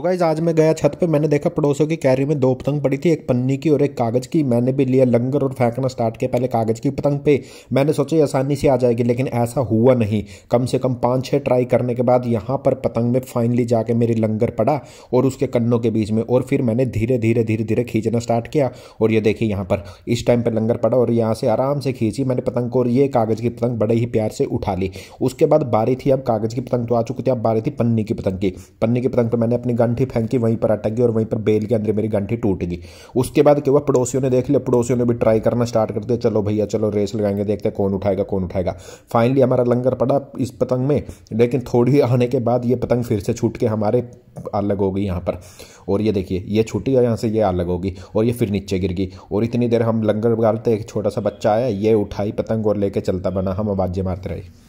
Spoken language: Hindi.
तो गाइज आज मैं गया छत पे, मैंने देखा पड़ोसियों की कैरी में 2 पतंग पड़ी थी, एक पन्नी की और एक कागज़ की। मैंने भी लिया लंगर और फेंकना स्टार्ट किया पहले कागज़ की पतंग पे। मैंने सोचा आसानी से आ जाएगी, लेकिन ऐसा हुआ नहीं। कम से कम 5-6 ट्राई करने के बाद यहाँ पर पतंग में फाइनली जाके मेरी लंगर पड़ा और उसके कन्नों के बीच में, और फिर मैंने धीरे धीरे खींचना स्टार्ट किया। और ये देखिए यहाँ पर इस टाइम पर लंगर पड़ा और यहाँ से आराम से खींची मैंने पतंग को, और ये कागज़ की पतंग बड़े ही प्यार से उठा ली। उसके बाद बारी थी अब कागज़ की पतंग तो आ चुकी थी, अब बारी थी पन्नी की पतंग की। पन्नी की पतंग पर मैंने अपनी गंठी फेंकी, वहीं पर अटक गई और वहीं पर बेल के अंदर मेरी गंठी टूट गई। उसके बाद क्या हुआ, पड़ोसियों ने देख लिया, पड़ोसियों ने भी ट्राई करना स्टार्ट कर दिया। चलो भैया चलो रेस लगाएंगे, देखते हैं कौन उठाएगा। फाइनली हमारा लंगर पड़ा इस पतंग में, लेकिन थोड़ी आने के बाद ये पतंग फिर से छूट के हमारे अलग हो गई यहाँ पर। और ये देखिए ये छूटी और यहाँ से ये अलग होगी और ये फिर नीचे गिर गई। और इतनी देर हम लंगर गालते, एक छोटा सा बच्चा आया, ये उठाई पतंग और लेके चलता बना, हम आवाज़ें मारते रहे।